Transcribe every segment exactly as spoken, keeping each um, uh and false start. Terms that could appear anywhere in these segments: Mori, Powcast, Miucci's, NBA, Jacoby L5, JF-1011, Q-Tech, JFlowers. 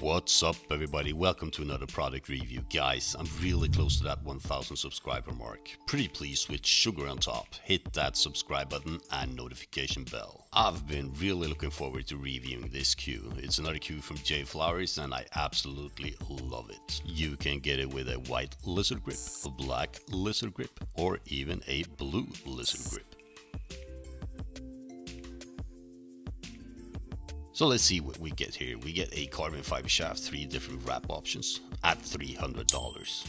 What's up, everybody? Welcome to another product review. Guys, I'm really close to that one thousand subscriber mark. Pretty pleased with sugar on top. Hit that subscribe button and notification bell. I've been really looking forward to reviewing this Q. It's another Q from JFlowers and I absolutely love it. You can get it with a white lizard grip, a black lizard grip, or even a blue lizard grip. So let's see what we get here. We get a carbon fiber shaft, three different wrap options at three hundred dollars.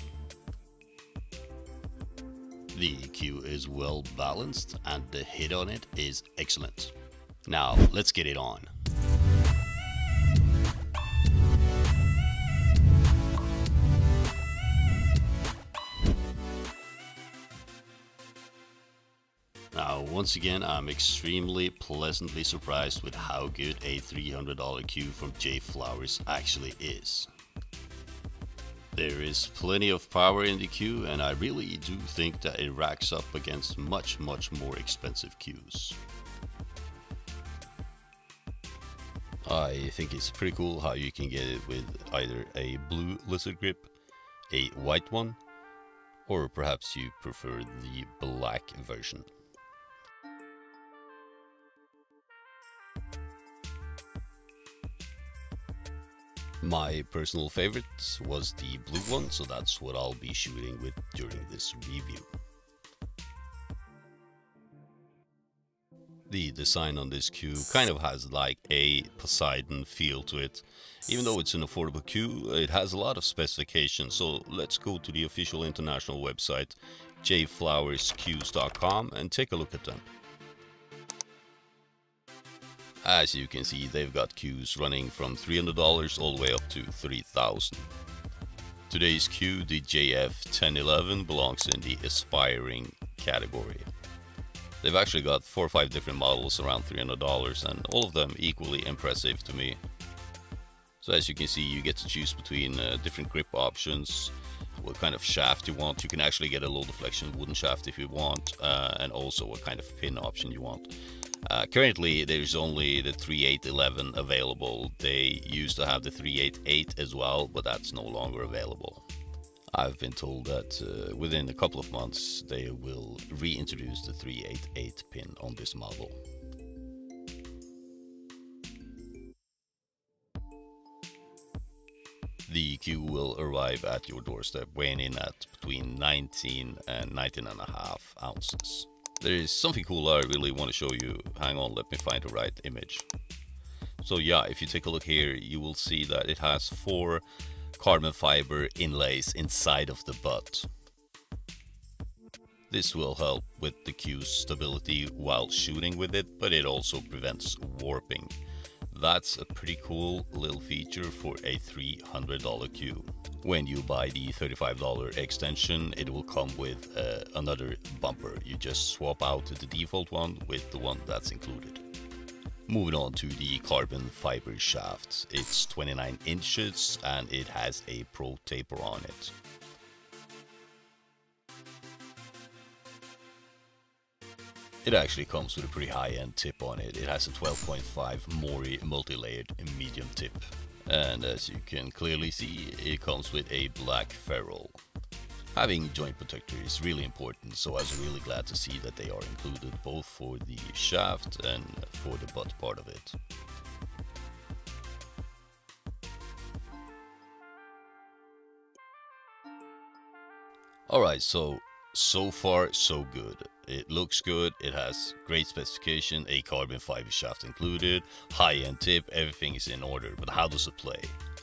The Q is well balanced and the hit on it is excellent. Now let's get it on. Now, once again, I'm extremely pleasantly surprised with how good a three hundred dollar Q from JFlowers actually is. There is plenty of power in the Q, and I really do think that it racks up against much, much more expensive Qs. I think it's pretty cool how you can get it with either a blue lizard grip, a white one, or perhaps you prefer the black version. My personal favorite was the blue one, so that's what I'll be shooting with during this review. The design on this Q kind of has like a Poseidon feel to it. Even though it's an affordable Q, it has a lot of specifications, so let's go to the official international website J Flowers Qs dot com and take a look at them. As you can see, they've got Qs running from three hundred dollars all the way up to three thousand dollars. Today's Q, the J F ten eleven, belongs in the aspiring category. They've actually got four or five different models around three hundred dollars, and all of them equally impressive to me. So as you can see, you get to choose between uh, different grip options, what kind of shaft you want. You can actually get a low deflection wooden shaft if you want, uh, and also what kind of pin option you want. Uh, currently, there's only the three eight eleven available. They used to have the three eight eight as well, but that's no longer available. I've been told that uh, within a couple of months, they will reintroduce the three eight eight pin on this model. The Q will arrive at your doorstep, weighing in at between nineteen and nineteen and a half ounces. There is something cool I really want to show you. Hang on, let me find the right image. So yeah, if you take a look here, you will see that it has four carbon fiber inlays inside of the butt. This will help with the Q's stability while shooting with it, but it also prevents warping. That's a pretty cool little feature for a three hundred dollar Q. When you buy the thirty-five dollar extension, it will come with uh, another bumper. You just swap out the default one with the one that's included. Moving on to the carbon fiber shaft. It's twenty-nine inches and it has a pro taper on it. It actually comes with a pretty high-end tip on it. It has a twelve point five Mori multi-layered medium tip. And as you can clearly see, it comes with a black ferrule. Having joint protector is really important, so I was really glad to see that they are included both for the shaft and for the butt part of it. Alright, so so far so good. It looks good, it has great specification, a carbon fiber shaft included, high-end tip, everything is in order, but how does it play?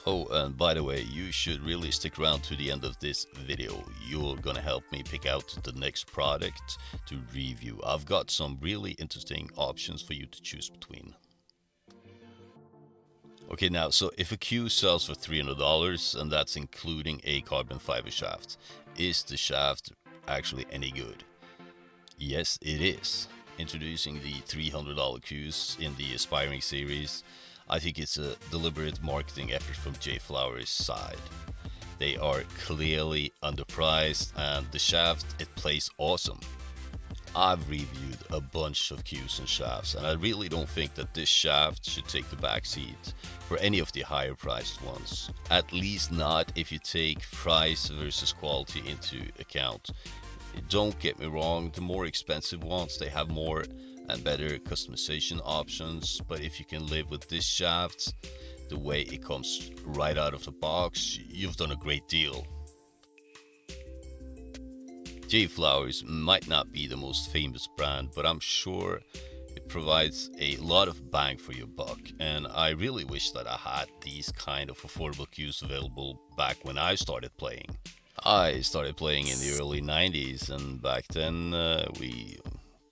Oh, and by the way, you should really stick around to the end of this video. You're gonna help me pick out the next product to review. I've got some really interesting options for you to choose between. Okay, now, so if a Q sells for three hundred dollars, and that's including a carbon fiber shaft, is the shaft actually any good? Yes, it is. Introducing the three hundred dollar Qs in the aspiring series, I think it's a deliberate marketing effort from JFlowers' side. They are clearly underpriced and the shaft, it plays awesome. I've reviewed a bunch of Qs and shafts, and I really don't think that this shaft should take the back seat for any of the higher priced ones. At least not if you take price versus quality into account. Don't get me wrong, the more expensive ones, they have more and better customization options, but if you can live with this shaft, the way it comes right out of the box, you've done a great deal. JFlowers might not be the most famous brand, but I'm sure it provides a lot of bang for your buck, and I really wish that I had these kind of affordable Qs available back when I started playing. I started playing in the early nineties, and back then uh, we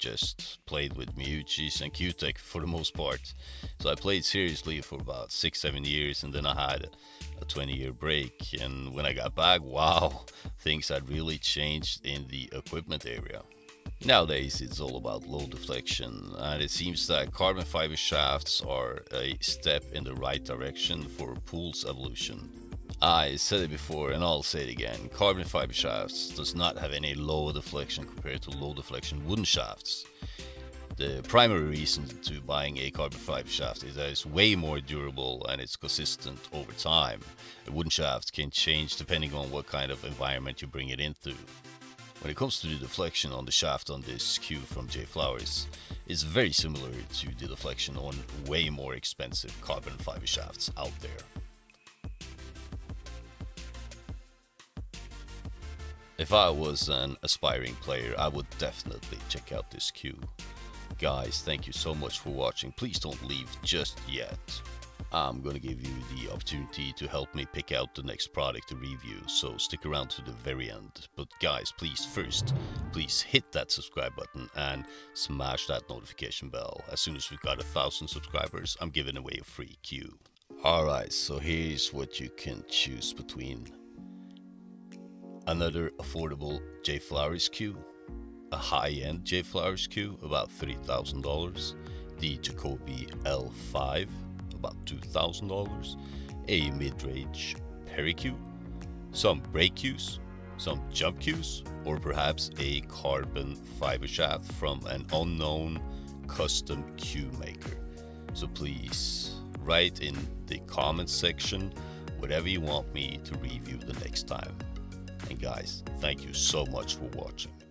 just played with Miucci's and Q-Tech for the most part. So I played seriously for about six, seven years, and then I had a twenty year break. And when I got back, wow, things had really changed in the equipment area. Nowadays, it's all about low deflection, and it seems that carbon fiber shafts are a step in the right direction for pool's evolution. I said it before and I'll say it again, carbon fiber shafts does not have any low deflection compared to low deflection wooden shafts. The primary reason to buying a carbon fiber shaft is that it's way more durable and it's consistent over time. A wooden shaft can change depending on what kind of environment you bring it into. When it comes to the deflection on the shaft on this Q from JFlowers, it's very similar to the deflection on way more expensive carbon fiber shafts out there. If I was an aspiring player, I would definitely check out this Q. Guys, thank you so much for watching. Please don't leave just yet. I'm gonna give you the opportunity to help me pick out the next product to review, so stick around to the very end. But guys, please first, please hit that subscribe button and smash that notification bell. As soon as we've got a thousand subscribers, I'm giving away a free Q. Alright, so here's what you can choose between. Another affordable JFlowers Q, a high-end JFlowers Q, about three thousand dollars, the Jacoby L five, about two thousand dollars, a mid-range Peri Q, some brake Qs, some jump Qs, or perhaps a carbon fiber shaft from an unknown custom Q maker. So please write in the comments section whatever you want me to review the next time. And guys, thank you so much for watching.